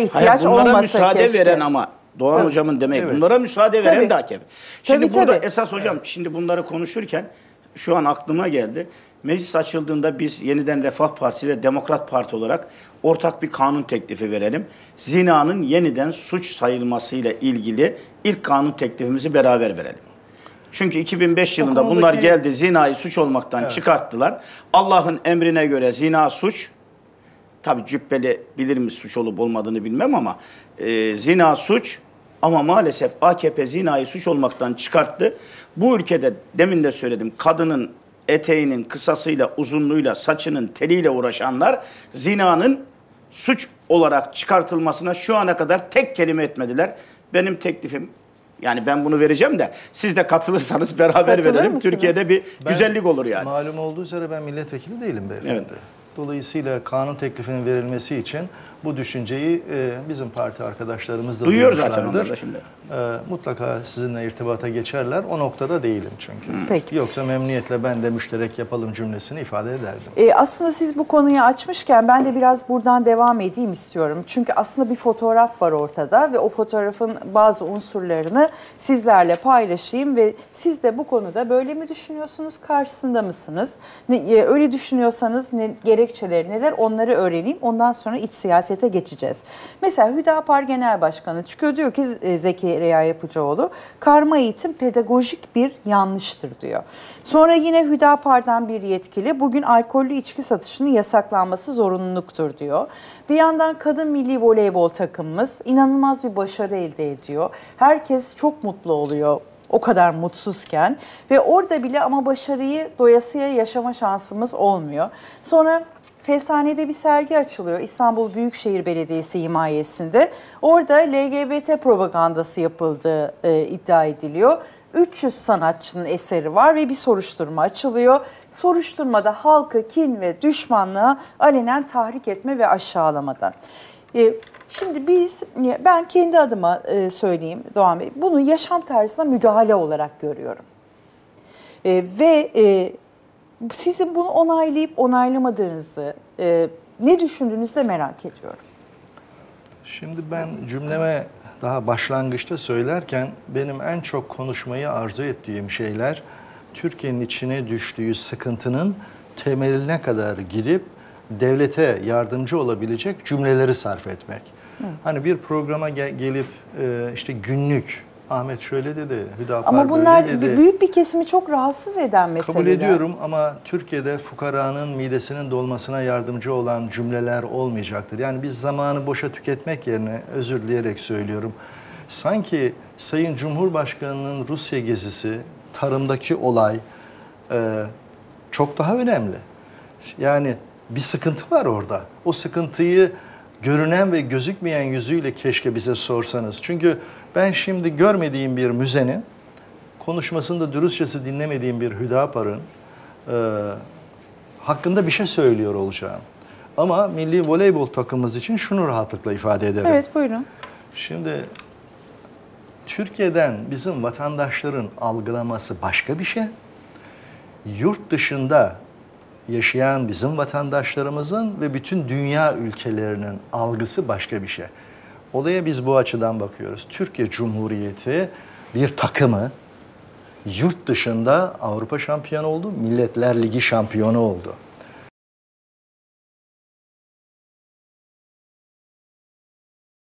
İhtiyaç hayır, bunlara müsaade keşke. Veren ama Doğan tabii. Hocamın demek evet. Bunlara müsaade veren tabii. De AKP. Şimdi tabii, burada tabii. Esas hocam evet. Şimdi bunları konuşurken şu an aklıma geldi. Meclis açıldığında biz yeniden Refah Partisi ve Demokrat Parti olarak ortak bir kanun teklifi verelim. Zinanın yeniden suç sayılmasıyla ilgili ilk kanun teklifimizi beraber verelim. Çünkü 2005 yılında konudaki... bunlar geldi zinayı suç olmaktan evet. Çıkarttılar. Allah'ın emrine göre zina suç. Tabii cübbeli bilir mi suç olup olmadığını bilmem ama zina suç ama maalesef AKP zinayı suç olmaktan çıkarttı. Bu ülkede demin de söyledim kadının eteğinin kısasıyla uzunluğuyla saçının teliyle uğraşanlar zinanın suç olarak çıkartılmasına şu ana kadar tek kelime etmediler. Benim teklifim yani ben bunu vereceğim de siz de katılırsanız beraber katılır verelim. Mısınız? Türkiye'de bir güzellik olur yani. Malum olduğu üzere ben milletvekili değilim beyefendi. Evet. Dolayısıyla kanun teklifinin verilmesi için bu düşünceyi bizim parti arkadaşlarımız da duyuyor zaten onlar da şimdi. Mutlaka sizinle irtibata geçerler. O noktada değilim çünkü. Peki. Yoksa memnuniyetle ben de müşterek yapalım cümlesini ifade ederdim. Aslında siz bu konuyu açmışken ben de biraz buradan devam edeyim istiyorum. Çünkü aslında bir fotoğraf var ortada ve o fotoğrafın bazı unsurlarını sizlerle paylaşayım ve siz de bu konuda böyle mi düşünüyorsunuz, karşısında mısınız? Öyle düşünüyorsanız ne gerekçeleri neler onları öğreneyim. Ondan sonra iç siyasete geçeceğiz. Mesela Hüdapar Genel Başkanı çıkıyor diyor ki Zekeriya Yapıcıoğlu karma eğitim pedagojik bir yanlıştır diyor. Sonra yine Hüdapar'dan bir yetkili bugün alkollü içki satışının yasaklanması zorunluluktur diyor. Bir yandan kadın milli voleybol takımımız inanılmaz bir başarı elde ediyor. Herkes çok mutlu oluyor. O kadar mutsuzken ve orada bile ama başarıyı doyasıya yaşama şansımız olmuyor. Sonra Feshanede bir sergi açılıyor İstanbul Büyükşehir Belediyesi himayesinde. Orada LGBT propagandası yapıldığı iddia ediliyor. 300 sanatçının eseri var ve bir soruşturma açılıyor. Soruşturmada halkı kin ve düşmanlığa alenen tahrik etme ve aşağılamada. Şimdi ben kendi adıma söyleyeyim Doğan Bey, bunu yaşam tarzına müdahale olarak görüyorum. Ve sizin bunu onaylayıp onaylamadığınızı, ne düşündüğünüzü de merak ediyorum. Şimdi ben cümleme daha başlangıçta söylerken benim en çok konuşmayı arzu ettiğim şeyler Türkiye'nin içine düştüğü sıkıntının temeline kadar gidip devlete yardımcı olabilecek cümleleri sarf etmek. Hı. Hani bir programa gelip işte günlük Ahmet şöyle dedi, Hüdapar ama bunlar böyle dedi. Büyük bir kesimi çok rahatsız eden meseleler. Kabul ediyorum ama Türkiye'de fukaranın midesinin dolmasına yardımcı olan cümleler olmayacaktır. Yani biz zamanı boşa tüketmek yerine özür dileyerek söylüyorum. Sanki Sayın Cumhurbaşkanı'nın Rusya gezisi, tarımdaki olay çok daha önemli. Yani bir sıkıntı var orada. O sıkıntıyı görünen ve gözükmeyen yüzüyle keşke bize sorsanız. Çünkü ben şimdi görmediğim bir müzenin, konuşmasında dürüstçesi dinlemediğim bir Hüdapar'ın hakkında bir şey söylüyor olacağım. Ama milli voleybol takımımız için şunu rahatlıkla ifade ederim. Evet buyurun. Şimdi Türkiye'den bizim vatandaşların algılaması başka bir şey. Yurt dışında yaşayan bizim vatandaşlarımızın ve bütün dünya ülkelerinin algısı başka bir şey. Olaya biz bu açıdan bakıyoruz. Türkiye Cumhuriyeti bir takımı yurt dışında Avrupa şampiyonu oldu, Milletler Ligi şampiyonu oldu.